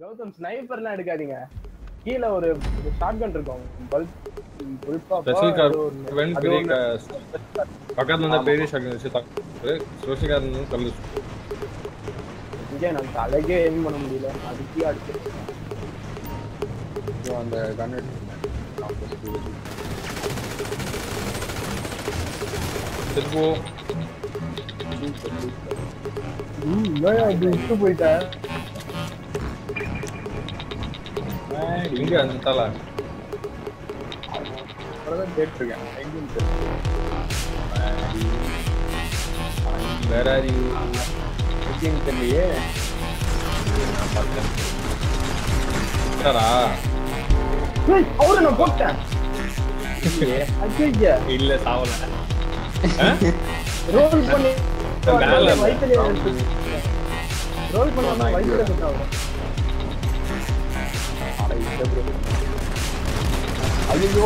கௌதம் ஸ்னைப்பர்லாம் எடுக்காதீங்க. கீழ ஒரு ஷாட்கன் இருக்கும். புல்பா வென் பெரிய பக்கத்துல பெரிய ஷாட்கன் வச்சு தாக்கு. சோசிகாரனும் கல்லு. இங்க நான் தலைக்கே ஏம் பண்ண முடியல. அதுக்கு அடிச்சு அந்த கன் திருப்போ இஷ்டு போயிட்டேன். இங்க அந்த தலை அவ்வளோதான் கேட்டிருக்கேன். வேற எங்கேயும் தெரியலையே. சாரா அவரு நான் போட்டேன். இல்ல சாவல ரோல் பண்ணி ரோல் பண்ணா வயித்துல குத்தாவும் ஐயோ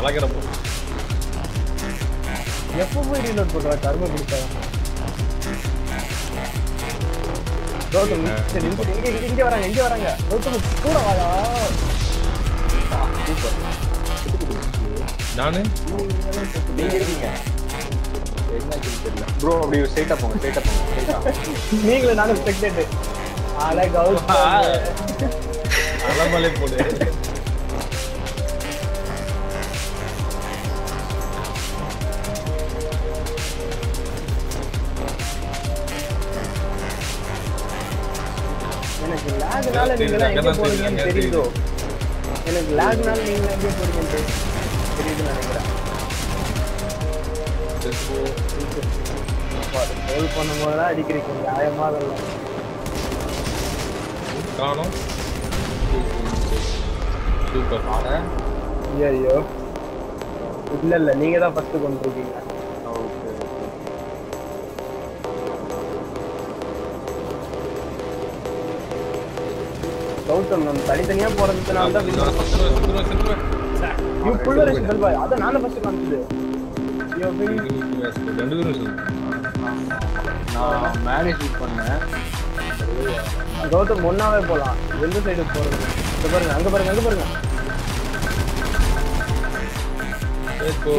அழகிறப்போ எப்போ போய் ரீலோட் பண்ற கருமை கொடுத்தா நீங்க தான் ஃபர்ஸ்ட் கொண்டு இருக்கீங்க. கௌதம் நம்ம தனித்தனியா போறதுனால தான் யூ புள்ள ரெசிடல் பாய் அத நானே ஃபர்ஸ்ட் காமிச்சது. யூ வெரி ரெண்டு பேரும் நான் மேனேஜ் பண்ணேன். கௌதம் ஒண்ணாவே போலாம். எந்த சைடு போறது? இங்க பாருங்க, அங்க பாருங்க, அங்க பாருங்க. இப்போ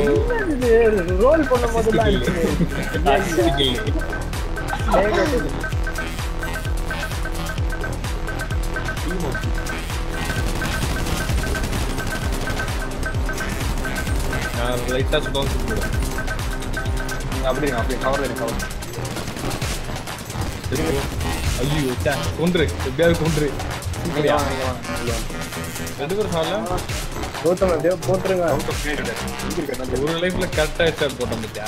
ரோல் பண்ணும்போது தான் இருக்கு. லைட்டா சுத்தம் சுத்தம் அப்படிங்க அப்படி கவர் இருக்கவர் ஐயோ கொன்று எப்படியாவது கொன்று ரெண்டு பேர் சார்ல போத்தம் அப்படியே போட்டுருங்க. ஒரு லைஃப்ல கரெக்டா ஸ்டார்ட் போட்டோம் பத்தியா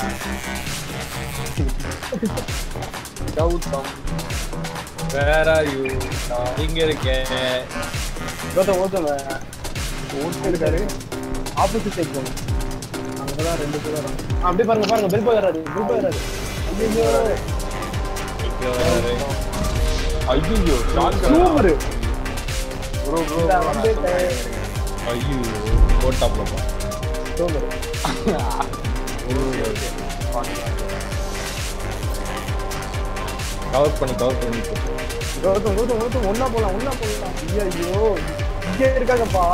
கௌதம் வேற யூ நான் இங்க இருக்கேன். கௌதம் ஓதம் ஓட்டு இருக்காரு ஆப்போசிட் சைடு போங்க. அங்கடா ரெண்டு பேர் வராங்க. அப்படியே பாருங்க பாருங்க பில் போறாரு பில் போறாரு. ஐயோ ஷாட் சூப்பர் ப்ரோ ப்ரோ ஐயோ போட்டாப்ல பா சூப்பர் ஓகே கவர் பண்ணி கவர் பண்ணி ஓடு ஓடு ஓடு ஒண்ணா போலாம் ஒண்ணா போலாம். ஐயோ இங்க இருக்காங்கப்பா.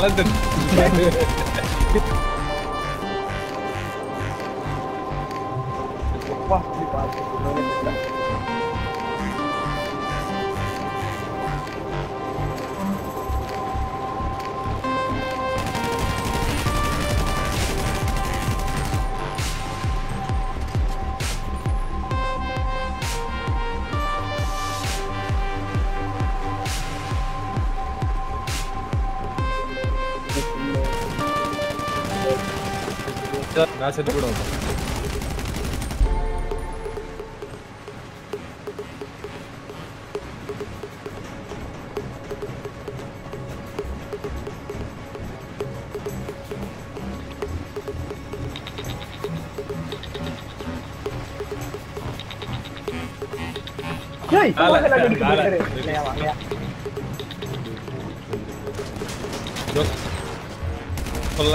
London. நான் செத்து போடுவேன். Hey, come on, let's go. Let's go. Video. All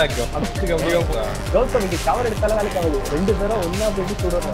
like go. I'm going to go. Go to the tower and tell you. When the zero will not be to the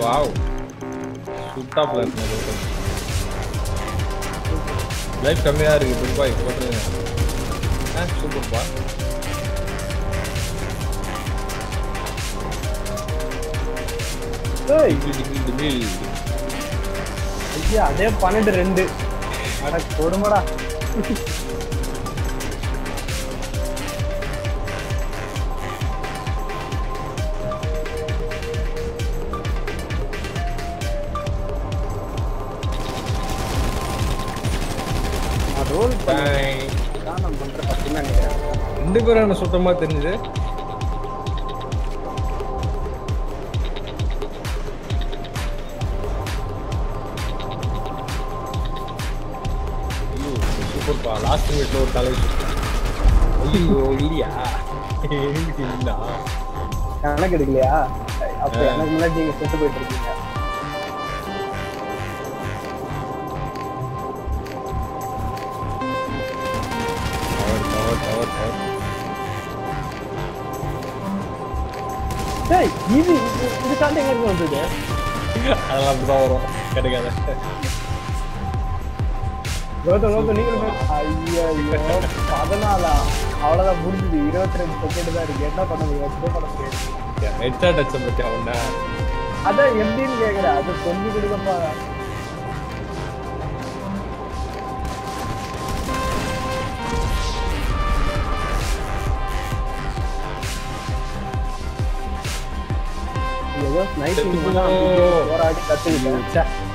Wow. Hey, degree. Yeah, they have punished Rende. I told him about a roll by Kanam Bunta. Indigo and Sotoma in there. Last minute, no college. Oh, India. India. I'm not getting there. I'm not getting a sensible idea. Hey, easy. This is something I want to do. I love the door. Go to Nigel. Aiyah, Sadanala. Our that burj, the hero, that pocket that get na, panna, get na, panna, get. Yeah, it's a touch of a town. That empty is there. That zombie is there. was nice.